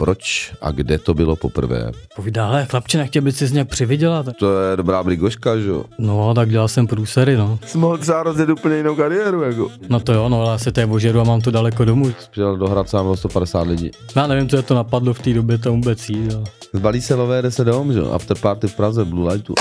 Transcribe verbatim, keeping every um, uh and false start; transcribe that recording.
Proč a kde to bylo poprvé? Povídále, chlapče, nechtěl by si z nějak přivydělat. To je dobrá brigoška, že jo? No, tak dělal jsem průsery, no. Jsi mohl třeba rozjet úplně jinou kariéru, jako. No to jo, no, ale já se tady ožeru a mám to daleko domů. Přijel do Hradce a bylo sto padesát lidí. Já nevím, co je to napadlo v té době, to vůbec jí, jo. Zbalí se lové, jde se dom, že jo? Afterparty v Praze, Blue Lightu.